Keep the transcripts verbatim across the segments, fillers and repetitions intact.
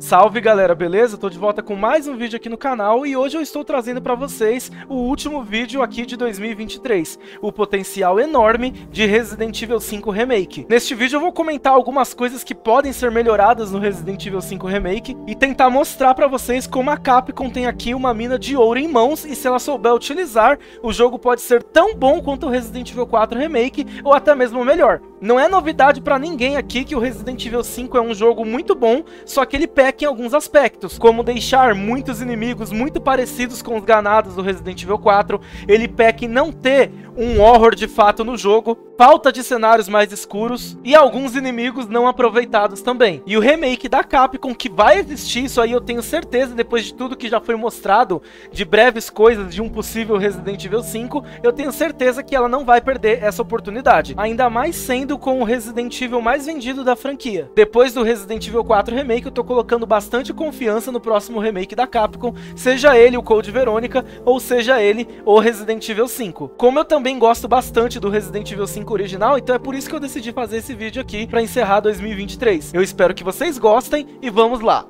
Salve galera, beleza? Tô de volta com mais um vídeo aqui no canal e hoje eu estou trazendo pra vocês o último vídeo aqui de dois mil e vinte e três, o potencial enorme de Resident Evil cinco Remake. Neste vídeo eu vou comentar algumas coisas que podem ser melhoradas no Resident Evil cinco Remake e tentar mostrar pra vocês como a Capcom tem aqui uma mina de ouro em mãos e se ela souber utilizar, o jogo pode ser tão bom quanto o Resident Evil quatro Remake ou até mesmo melhor. Não é novidade pra ninguém aqui que o Resident Evil cinco é um jogo muito bom, só que ele peca em alguns aspectos, como deixar muitos inimigos muito parecidos com os ganados do Resident Evil quatro, ele peca em não ter um horror de fato no jogo, falta de cenários mais escuros e alguns inimigos não aproveitados também. E o remake da Capcom, que vai existir, isso aí eu tenho certeza, depois de tudo que já foi mostrado de breves coisas de um possível Resident Evil cinco, eu tenho certeza que ela não vai perder essa oportunidade, ainda mais sendo com o Resident Evil mais vendido da franquia. Depois do Resident Evil quatro Remake, eu tô colocando bastante confiança no próximo remake da Capcom, seja ele o Code Verônica ou seja ele o Resident Evil cinco. Como eu também gosto bastante do Resident Evil cinco original, então é por isso que eu decidi fazer esse vídeo aqui para encerrar dois mil e vinte e três. Eu espero que vocês gostem e vamos lá!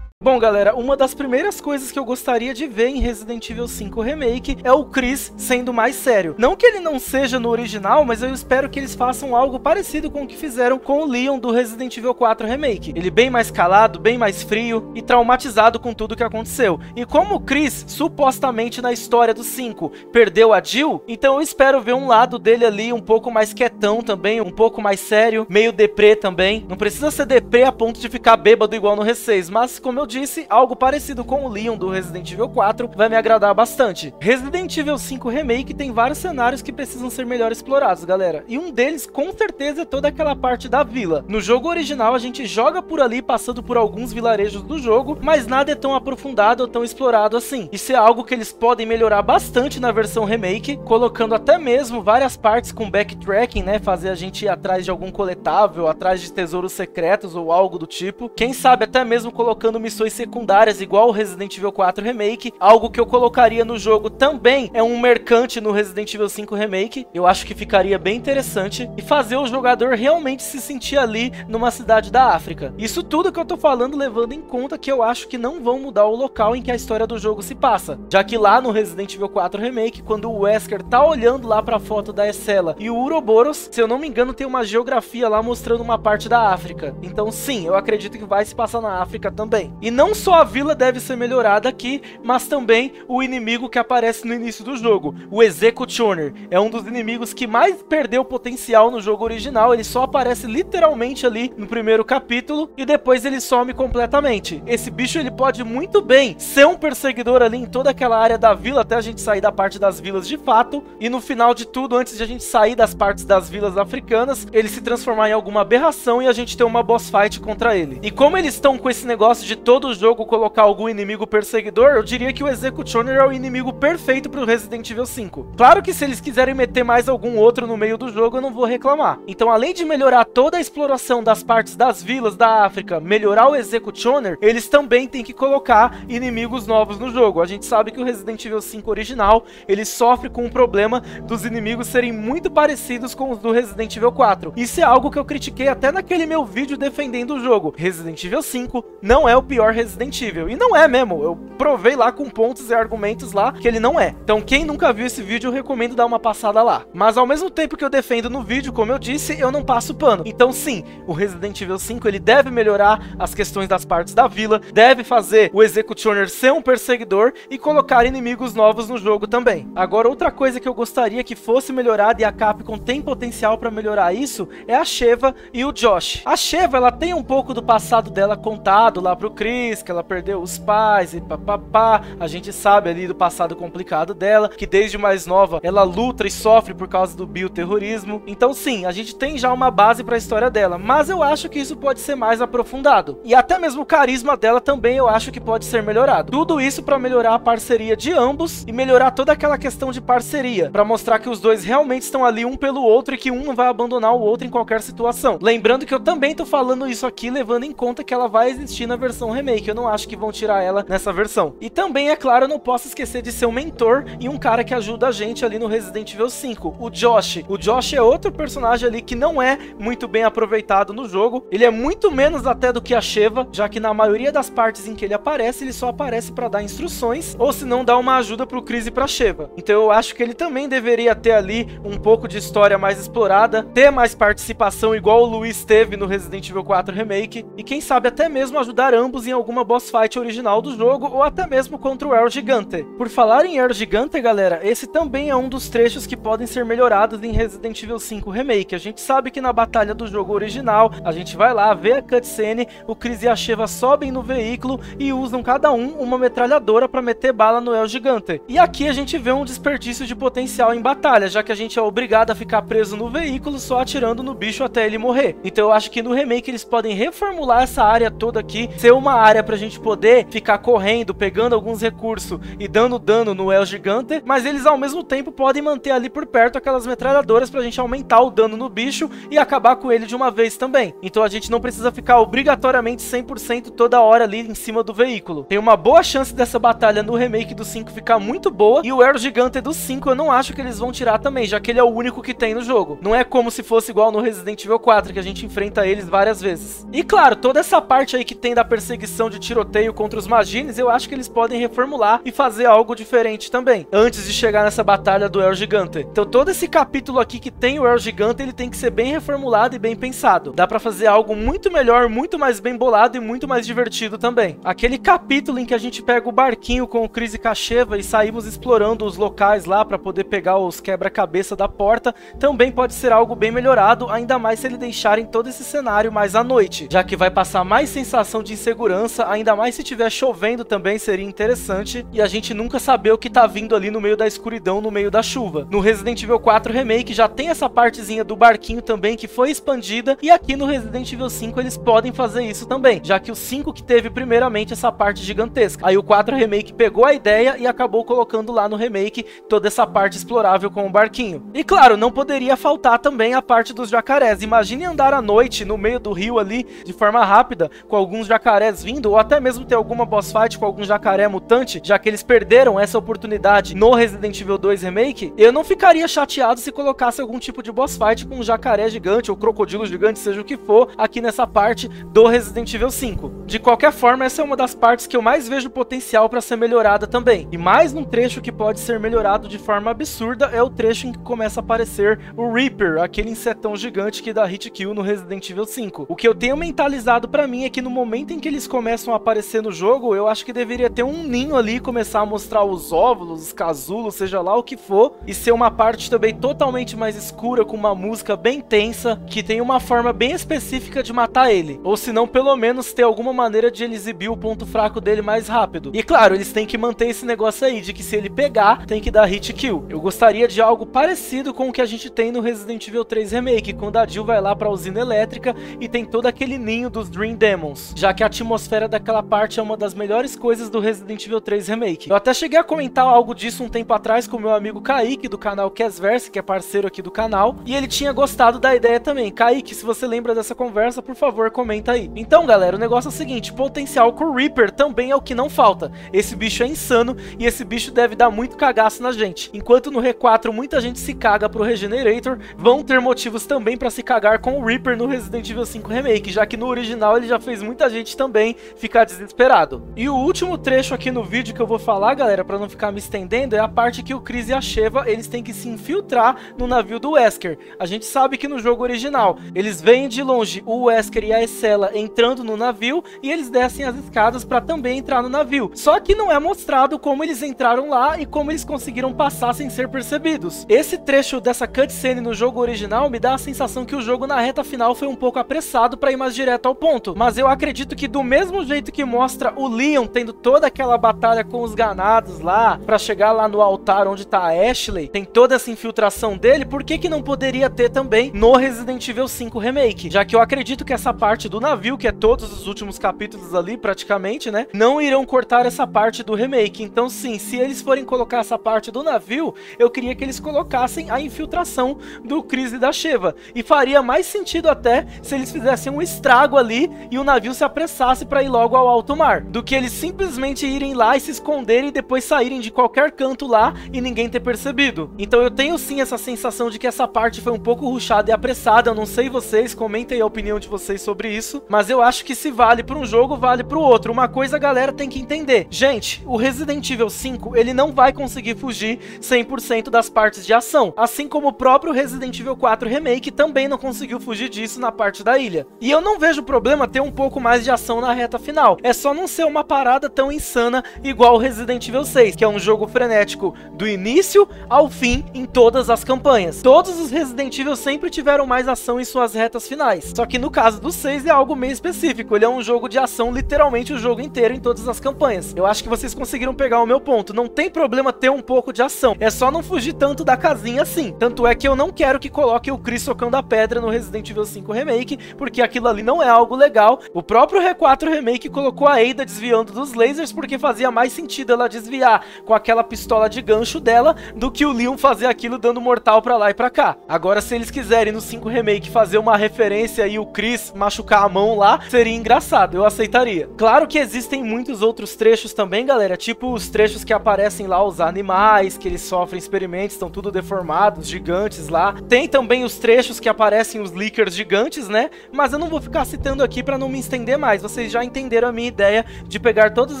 Bom galera, uma das primeiras coisas que eu gostaria de ver em Resident Evil cinco Remake é o Chris sendo mais sério. Não que ele não seja no original, mas eu espero que eles façam algo parecido com o que fizeram com o Leon do Resident Evil quatro Remake. Ele bem mais calado, bem mais frio e traumatizado com tudo que aconteceu. E como o Chris, supostamente na história do cinco, perdeu a Jill, então eu espero ver um lado dele ali um pouco mais quietão também, um pouco mais sério, meio deprê também. Não precisa ser deprê a ponto de ficar bêbado igual no R seis, mas como eu disse, algo parecido com o Leon do Resident Evil quatro vai me agradar bastante. Resident Evil cinco Remake tem vários cenários que precisam ser melhor explorados, galera. E um deles, com certeza, é toda aquela parte da vila. No jogo original, a gente joga por ali, passando por alguns vilarejos do jogo, mas nada é tão aprofundado ou tão explorado assim. Isso é algo que eles podem melhorar bastante na versão Remake, colocando até mesmo várias partes com backtracking, né? Fazer a gente ir atrás de algum coletável, atrás de tesouros secretos ou algo do tipo. Quem sabe até mesmo colocando missões secundárias igual o Resident Evil quatro Remake. Algo que eu colocaria no jogo tambtambém é um mercante no Resident Evil cinco Remake. Eu acho que ficaria bem interessante e fazer o jogador realmente se sentir ali numa cidade da África. Isso tudo que eu tô falando levando em conta que eu acho que não vão mudar o local em que a história do jogo se passa, já que lá no Resident Evil quatro Remake, quando o Wesker tá olhando lá pra foto da Excella e o Uroboros, se eu não me engano, tem uma geografia lá mostrando uma parte da África. Então sim, eu acredito que vai se passar na África também. E não só a vila deve ser melhorada aqui, mas também o inimigo que aparece no início do jogo, o Executioner. É um dos inimigos que mais perdeu potencial no jogo original, ele só aparece literalmente ali no primeiro capítulo e depois ele some completamente. Esse bicho ele pode muito bem ser um perseguidor ali em toda aquela área da vila até a gente sair da parte das vilas de fato, e no final de tudo, antes de a gente sair das partes das vilas africanas, ele se transformar em alguma aberração e a gente ter uma boss fight contra ele. E como eles estão com esse negócio de todo do jogo colocar algum inimigo perseguidor, eu diria que o Executioner é o inimigo perfeito pro Resident Evil cinco. Claro que se eles quiserem meter mais algum outro no meio do jogo, eu não vou reclamar. Então, além de melhorar toda a exploração das partes das vilas da África, melhorar o Executioner, eles também têm que colocar inimigos novos no jogo. A gente sabe que o Resident Evil cinco original, ele sofre com o problema dos inimigos serem muito parecidos com os do Resident Evil quatro. Isso é algo que eu critiquei até naquele meu vídeo defendendo o jogo. Resident Evil cinco não é o pior Resident Evil, e não é mesmo, eu provei lá com pontos e argumentos lá que ele não é. Então quem nunca viu esse vídeo, eu recomendo dar uma passada lá. Mas ao mesmo tempo que eu defendo no vídeo, como eu disse, eu não passo pano. Então sim, o Resident Evil cinco ele deve melhorar as questões das partes da vila, deve fazer o Executioner ser um perseguidor e colocar inimigos novos no jogo também. Agora outra coisa que eu gostaria que fosse melhorada, e a Capcom tem potencial para melhorar isso, é a Sheva e o Josh. A Sheva, ela tem um pouco do passado dela contado lá pro Chris, Chris, que ela perdeu os pais e papapá. A gente sabe ali do passado complicado dela, que desde mais nova ela luta e sofre por causa do bioterrorismo. Então sim, a gente tem já uma base pra história dela, mas eu acho que isso pode ser mais aprofundado. E até mesmo o carisma dela também eu acho que pode ser melhorado. Tudo isso pra melhorar a parceria de ambos e melhorar toda aquela questão de parceria, pra mostrar que os dois realmente estão ali um pelo outro e que um não vai abandonar o outro em qualquer situação. Lembrando que eu também tô falando isso aqui levando em conta que ela vai existir na versão remake, eu não acho que vão tirar ela nessa versão. E também, é claro, eu não posso esquecer de ser um mentor e um cara que ajuda a gente ali no Resident Evil cinco, o Josh. O Josh é outro personagem ali que não é muito bem aproveitado no jogo, ele é muito menos até do que a Sheva, já que na maioria das partes em que ele aparece, ele só aparece pra dar instruções, ou se não, dá uma ajuda pro Chris e pra Sheva. Então eu acho que ele também deveria ter ali um pouco de história mais explorada, ter mais participação igual o Luiz teve no Resident Evil quatro Remake, e quem sabe até mesmo ajudar ambos em alguma boss fight original do jogo, ou até mesmo contra o El Gigante. Por falar em El Gigante, galera, esse também é um dos trechos que podem ser melhorados em Resident Evil cinco Remake. A gente sabe que na batalha do jogo original, a gente vai lá, vê a cutscene, o Chris e a Sheva sobem no veículo e usam cada um uma metralhadora pra meter bala no El Gigante. E aqui a gente vê um desperdício de potencial em batalha, já que a gente é obrigado a ficar preso no veículo só atirando no bicho até ele morrer. Então eu acho que no remake eles podem reformular essa área toda aqui, ser uma área pra gente poder ficar correndo, pegando alguns recursos e dando dano no El Gigante, mas eles ao mesmo tempo podem manter ali por perto aquelas metralhadoras pra gente aumentar o dano no bicho e acabar com ele de uma vez também. Então a gente não precisa ficar obrigatoriamente cem por cento toda hora ali em cima do veículo. Tem uma boa chance dessa batalha no remake do cinco ficar muito boa, e o El Gigante do cinco eu não acho que eles vão tirar também, já que ele é o único que tem no jogo. Não é como se fosse igual no Resident Evil quatro, que a gente enfrenta eles várias vezes. E claro, toda essa parte aí que tem da perseguição de tiroteio contra os Majinis, eu acho que eles podem reformular e fazer algo diferente também, antes de chegar nessa batalha do El Gigante. Então todo esse capítulo aqui que tem o El Gigante, ele tem que ser bem reformulado e bem pensado. Dá pra fazer algo muito melhor, muito mais bem bolado e muito mais divertido também. Aquele capítulo em que a gente pega o barquinho com o Chris e Sheva e saímos explorando os locais lá pra poder pegar os quebra-cabeça da porta, também pode ser algo bem melhorado, ainda mais se eles deixarem todo esse cenário mais à noite, já que vai passar mais sensação de insegurança, ainda mais se tiver chovendo também seria interessante, e a gente nunca saber o que tá vindo ali no meio da escuridão, no meio da chuva. No Resident Evil quatro Remake já tem essa partezinha do barquinho também que foi expandida, e aqui no Resident Evil cinco eles podem fazer isso também, já que o cinco que teve primeiramente essa parte gigantesca, aí o quatro Remake pegou a ideia e acabou colocando lá no remake toda essa parte explorável com o barquinho. E claro, não poderia faltar também a parte dos jacarés. Imagine andar à noite no meio do rio ali de forma rápida, com alguns jacarés vindo, ou até mesmo ter alguma boss fight com algum jacaré mutante, já que eles perderam essa oportunidade no Resident Evil dois Remake. Eu não ficaria chateado se colocasse algum tipo de boss fight com um jacaré gigante ou crocodilo gigante, seja o que for, aqui nessa parte do Resident Evil cinco. De qualquer forma, essa é uma das partes que eu mais vejo potencial para ser melhorada também. E mais um trecho que pode ser melhorado de forma absurda é o trecho em que começa a aparecer o Reaper, aquele insetão gigante que dá hit kill no Resident Evil cinco. O que eu tenho mentalizado pra mim é que no momento em que eles começam a aparecer no jogo, eu acho que deveria ter um ninho ali, começar a mostrar os óvulos, os casulos, seja lá o que for, e ser uma parte também totalmente mais escura, com uma música bem tensa, que tem uma forma bem específica de matar ele. Ou se não, pelo menos ter alguma maneira de ele exibir o ponto fraco dele mais rápido. E claro, eles têm que manter esse negócio aí, de que se ele pegar, tem que dar hit kill. Eu gostaria de algo parecido com o que a gente tem no Resident Evil três Remake, quando a Jill vai lá pra usina elétrica e tem todo aquele ninho dos Dream Demons, já que a atmosfera daquela parte é uma das melhores coisas do Resident Evil três Remake. Eu até cheguei a comentar algo disso um tempo atrás com meu amigo Kaique, do canal Kesverse, que é parceiro aqui do canal, e ele tinha gostado da ideia também. Kaique, se você lembra dessa conversa, por favor, comenta aí. Então, galera, o negócio é o seguinte, potencial com o Reaper também é o que não falta. Esse bicho é insano e esse bicho deve dar muito cagaço na gente. Enquanto no R quatro muita gente se caga pro Regenerator, vão ter motivos também pra se cagar com o Reaper no Resident Evil cinco Remake, já que no original ele já fez muita gente também ficar desesperado. E o último trecho aqui no vídeo que eu vou falar, galera, pra não ficar me estendendo, é a parte que o Chris e a Sheva, eles têm que se infiltrar no navio do Wesker. A gente sabe que no jogo original, eles veem de longe o Wesker e a Excella entrando no navio e eles descem as escadas pra também entrar no navio. Só que não é mostrado como eles entraram lá e como eles conseguiram passar sem ser percebidos. Esse trecho dessa cutscene no jogo original me dá a sensação que o jogo na reta final foi um pouco apressado pra ir mais direto ao ponto, mas eu acredito que do mesmo mesmo jeito que mostra o Leon tendo toda aquela batalha com os ganados lá, pra chegar lá no altar onde tá a Ashley, tem toda essa infiltração dele, por que que não poderia ter também no Resident Evil cinco Remake? Já que eu acredito que essa parte do navio, que é todos os últimos capítulos ali, praticamente, né, não irão cortar essa parte do remake. Então sim, se eles forem colocar essa parte do navio, eu queria que eles colocassem a infiltração do Chris e da Sheva. E faria mais sentido até se eles fizessem um estrago ali e o navio se apressasse pra ir logo ao alto mar, do que eles simplesmente irem lá e se esconderem e depois saírem de qualquer canto lá e ninguém ter percebido. Então eu tenho sim essa sensação de que essa parte foi um pouco rushada e apressada. Eu não sei vocês, comentem a opinião de vocês sobre isso, mas eu acho que se vale pra um jogo, vale pro outro. Uma coisa a galera tem que entender. Gente, o Resident Evil cinco, ele não vai conseguir fugir cem por cento das partes de ação, assim como o próprio Resident Evil quatro Remake também não conseguiu fugir disso na parte da ilha. E eu não vejo problema ter um pouco mais de ação na reta final, é só não ser uma parada tão insana igual o Resident Evil seis, que é um jogo frenético do início ao fim em todas as campanhas. Todos os Resident Evil sempre tiveram mais ação em suas retas finais, só que no caso do seis é algo meio específico, ele é um jogo de ação literalmente o jogo inteiro em todas as campanhas. Eu acho que vocês conseguiram pegar o meu ponto, não tem problema ter um pouco de ação, é só não fugir tanto da casinha assim. Tanto é que eu não quero que coloque o Chris socando a pedra no Resident Evil cinco Remake, porque aquilo ali não é algo legal. O próprio R quatro Remake colocou a Ada desviando dos lasers porque fazia mais sentido ela desviar com aquela pistola de gancho dela do que o Leon fazer aquilo dando mortal pra lá e pra cá. Agora, se eles quiserem no cinco Remake fazer uma referência e o Chris machucar a mão lá, seria engraçado, eu aceitaria. Claro que existem muitos outros trechos também, galera, tipo os trechos que aparecem lá os animais, que eles sofrem experimentos, estão tudo deformados, gigantes lá. Tem também os trechos que aparecem os Lickers gigantes, né? Mas eu não vou ficar citando aqui pra não me estender mais, vocês já entenderam a minha ideia de pegar todas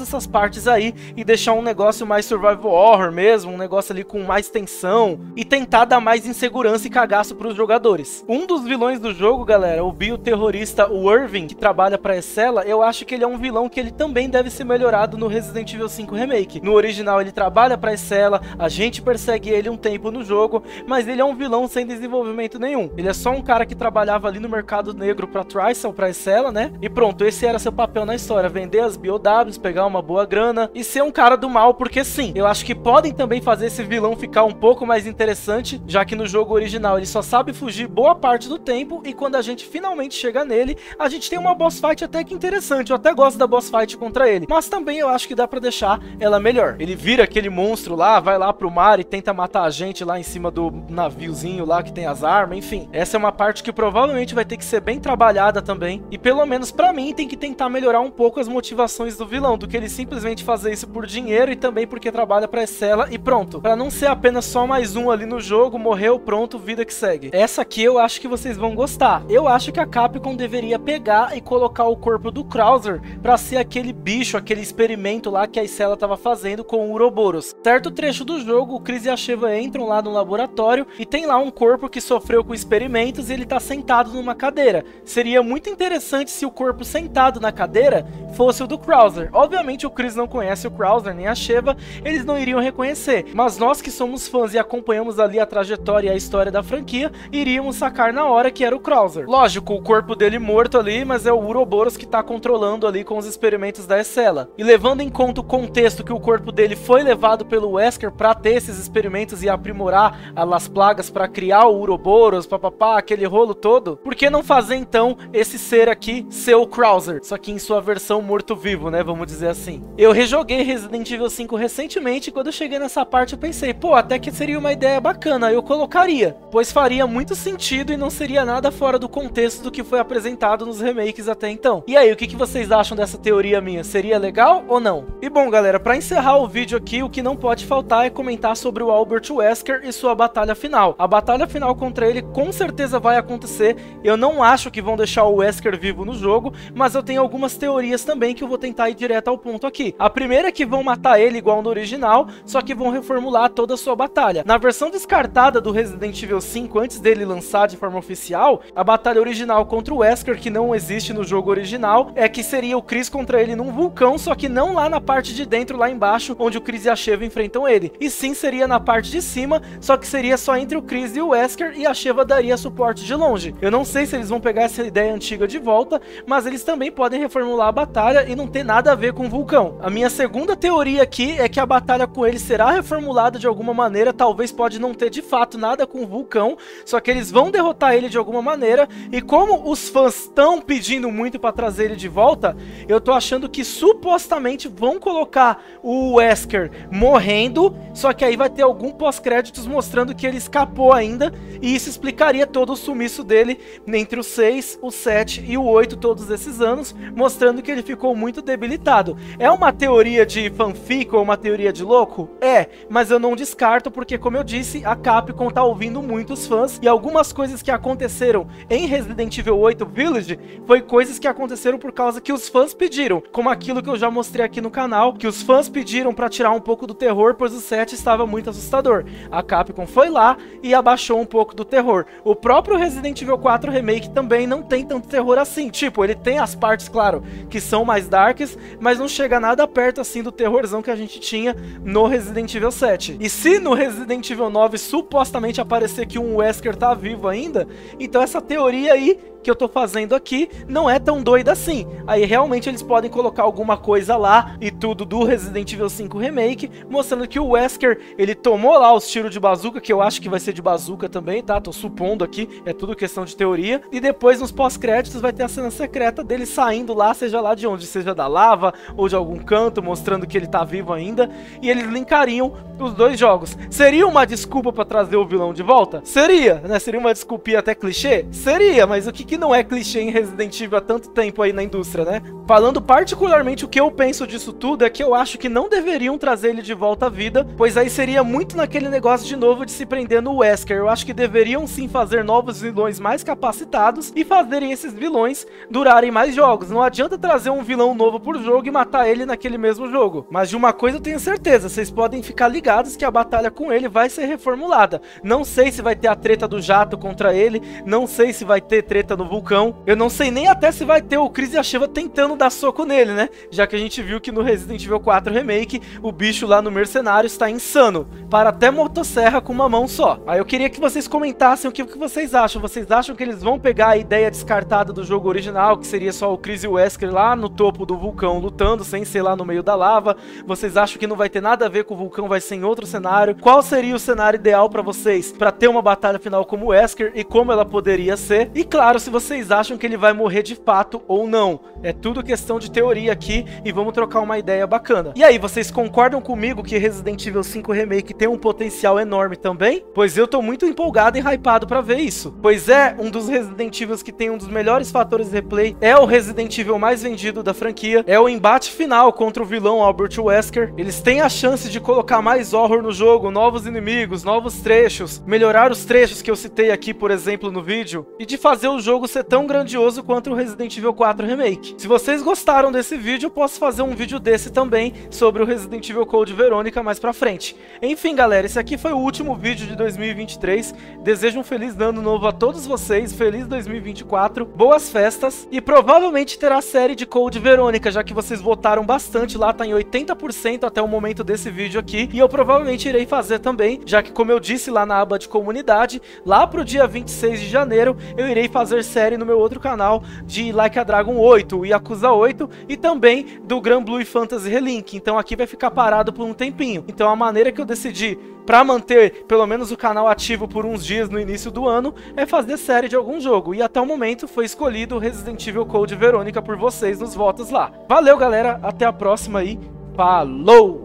essas partes aí e deixar um negócio mais survival horror mesmo, um negócio ali com mais tensão e tentar dar mais insegurança e cagaço pros jogadores. Um dos vilões do jogo, galera, o bioterrorista o Irving, que trabalha pra Excella, eu acho que ele é um vilão que ele também deve ser melhorado no Resident Evil cinco Remake. No original ele trabalha pra Excella, a gente persegue ele um tempo no jogo, mas ele é um vilão sem desenvolvimento nenhum. Ele é só um cara que trabalhava ali no mercado negro pra Tricell, pra Excella, né? E pronto, esse era seu papel na história, vender as B O Ws, pegar uma boa grana e ser um cara do mal, porque sim. Eu acho que podem também fazer esse vilão ficar um pouco mais interessante, já que no jogo original ele só sabe fugir boa parte do tempo e quando a gente finalmente chega nele, a gente tem uma boss fight até que interessante. Eu até gosto da boss fight contra ele, mas também eu acho que dá pra deixar ela melhor. Ele vira aquele monstro lá, vai lá pro mar e tenta matar a gente lá em cima do naviozinho lá que tem as armas, enfim. Essa é uma parte que provavelmente vai ter que ser bem trabalhada também e pelo menos pra mim tem que tentar melhorar um pouco as motivações do vilão, do que ele simplesmente fazer isso por dinheiro e também porque trabalha pra Excella e pronto. Pra não ser apenas só mais um ali no jogo, morreu, pronto, vida que segue. Essa aqui eu acho que vocês vão gostar. Eu acho que a Capcom deveria pegar e colocar o corpo do Krauser pra ser aquele bicho, aquele experimento lá que a Excella tava fazendo com o Uroboros. Certo trecho do jogo, o Chris e a Sheva entram lá no laboratório e tem lá um corpo que sofreu com experimentos e ele tá sentado numa cadeira. Seria muito interessante se o corpo sentado na cadeira fosse o do Krauser. Obviamente o Chris não conhece o Krauser nem a Sheva, eles não iriam reconhecer, mas nós que somos fãs e acompanhamos ali a trajetória e a história da franquia, iríamos sacar na hora que era o Krauser. Lógico, o corpo dele morto ali, mas é o Uroboros que tá controlando ali com os experimentos da Excella. E levando em conta o contexto que o corpo dele foi levado pelo Wesker pra ter esses experimentos e aprimorar as plagas pra criar o Uroboros, papapá, aquele rolo todo, por que não fazer então esse ser aqui ser o Krauser? Só que em sua versão morto-vivo, né, vamos dizer assim. Eu rejoguei Resident Evil cinco recentemente e quando eu cheguei nessa parte eu pensei, pô, até que seria uma ideia bacana, eu colocaria, pois faria muito sentido e não seria nada fora do contexto do que foi apresentado nos remakes até então. E aí, o que que vocês acham dessa teoria minha? Seria legal ou não? E bom, galera, pra encerrar o vídeo aqui, o que não pode faltar é comentar sobre o Albert Wesker e sua batalha final. A batalha final contra ele com certeza vai acontecer, eu não acho que vão deixar o Wesker vivo no jogo, mas eu tenho algumas teorias também que eu vou tentar ir direto ao ponto aqui. A primeira é que vão matar ele igual no original, só que vão reformular toda a sua batalha. Na versão descartada do Resident Evil cinco, antes dele lançar de forma oficial, a batalha original contra o Wesker, que não existe no jogo original, é que seria o Chris contra ele num vulcão, só que não lá na parte de dentro, lá embaixo, onde o Chris e a Sheva enfrentam ele. E sim, seria na parte de cima, só que seria só entre o Chris e o Wesker, e a Sheva daria suporte de longe. Eu não sei se eles vão pegar essa ideia antiga de volta, mas eles também podem reformular formular a batalha e não tem nada a ver com o vulcão. A minha segunda teoria aqui é que a batalha com ele será reformulada de alguma maneira, talvez pode não ter de fato nada com o vulcão, só que eles vão derrotar ele de alguma maneira, e como os fãs estão pedindo muito pra trazer ele de volta, eu tô achando que supostamente vão colocar o Wesker morrendo, só que aí vai ter algum pós-créditos mostrando que ele escapou ainda, e isso explicaria todo o sumiço dele entre o seis, o sete e o oito todos esses anos, mostrando que ele ficou muito debilitado. É uma teoria de fanfic ou uma teoria de louco? É, mas eu não descarto porque, como eu disse, a Capcom tá ouvindo muitos fãs, e algumas coisas que aconteceram em Resident Evil oito Village foi coisas que aconteceram por causa que os fãs pediram, como aquilo que eu já mostrei aqui no canal, que os fãs pediram pra tirar um pouco do terror, pois o sete estava muito assustador. A Capcom foi lá e abaixou um pouco do terror. O próprio Resident Evil quatro Remake também não tem tanto terror assim, tipo, ele tem as partes, claro, que são mais darks, mas não chega nada perto assim do terrorzão que a gente tinha no Resident Evil sete. E se no Resident Evil nove supostamente aparecer que um Wesker tá vivo ainda, então essa teoria aí que eu tô fazendo aqui não é tão doida assim. Aí realmente eles podem colocar alguma coisa lá e tudo do Resident Evil cinco Remake, mostrando que o Wesker, ele tomou lá os tiros de bazuca, que eu acho que vai ser de bazuca também, tá? Tô supondo aqui, é tudo questão de teoria. E depois nos pós-créditos vai ter a cena secreta dele saindo lá, seja lá de onde, seja da lava ou de algum canto, mostrando que ele tá vivo ainda, e eles linkariam os dois jogos. Seria uma desculpa pra trazer o vilão de volta? Seria, né? Seria uma desculpinha até clichê? Seria, mas o que que que não é clichê em Resident Evil há tanto tempo aí na indústria, né? Falando particularmente o que eu penso disso tudo, é que eu acho que não deveriam trazer ele de volta à vida, pois aí seria muito naquele negócio de novo de se prender no Wesker. Eu acho que deveriam sim fazer novos vilões mais capacitados e fazerem esses vilões durarem mais jogos. Não adianta trazer um vilão novo por jogo e matar ele naquele mesmo jogo. Mas de uma coisa eu tenho certeza, vocês podem ficar ligados que a batalha com ele vai ser reformulada. Não sei se vai ter a treta do jato contra ele, não sei se vai ter treta no vulcão, eu não sei nem até se vai ter o Chris e a Sheva tentando dar soco nele, né? Já que a gente viu que no Resident Evil quatro Remake, o bicho lá no mercenário está insano, para até motosserra com uma mão só. Aí eu queria que vocês comentassem o que, o que vocês acham. Vocês acham que eles vão pegar a ideia descartada do jogo original, que seria só o Chris e o Wesker lá no topo do vulcão lutando, sem ser lá no meio da lava? Vocês acham que não vai ter nada a ver com o vulcão, vai ser em outro cenário? Qual seria o cenário ideal pra vocês, pra ter uma batalha final como o Wesker, e como ela poderia ser? E claro, se vocês acham que ele vai morrer de fato ou não. É tudo questão de teoria aqui, e vamos trocar uma ideia bacana. E aí, vocês concordam comigo que Resident Evil cinco Remake tem um potencial enorme também? Pois eu tô muito empolgado e hypado pra ver isso. Pois é, um dos Resident Evil que tem um dos melhores fatores de replay, é o Resident Evil mais vendido da franquia, é o embate final contra o vilão Albert Wesker. Eles têm a chance de colocar mais horror no jogo, novos inimigos, novos trechos, melhorar os trechos que eu citei aqui, por exemplo, no vídeo, e de fazer o jogo ser tão grandioso quanto o Resident Evil quatro Remake. Se vocês gostaram desse vídeo, eu posso fazer um vídeo desse também sobre o Resident Evil Code Verônica mais pra frente. Enfim, galera, esse aqui foi o último vídeo de dois mil e vinte e três. Desejo um feliz ano novo a todos vocês, feliz dois mil e vinte e quatro, boas festas, e provavelmente terá série de Code Verônica, já que vocês votaram bastante lá, tá em oitenta por cento até o momento desse vídeo aqui, e eu provavelmente irei fazer também, já que, como eu disse lá na aba de comunidade, lá pro dia vinte e seis de janeiro, eu irei fazer série no meu outro canal de Like a Dragon oito, Yakuza oito e também do Granblue e Fantasy Relink, então aqui vai ficar parado por um tempinho. Então a maneira que eu decidi pra manter pelo menos o canal ativo por uns dias no início do ano é fazer série de algum jogo, e até o momento foi escolhido Resident Evil Code Verônica por vocês nos votos lá. Valeu, galera, até a próxima e falou!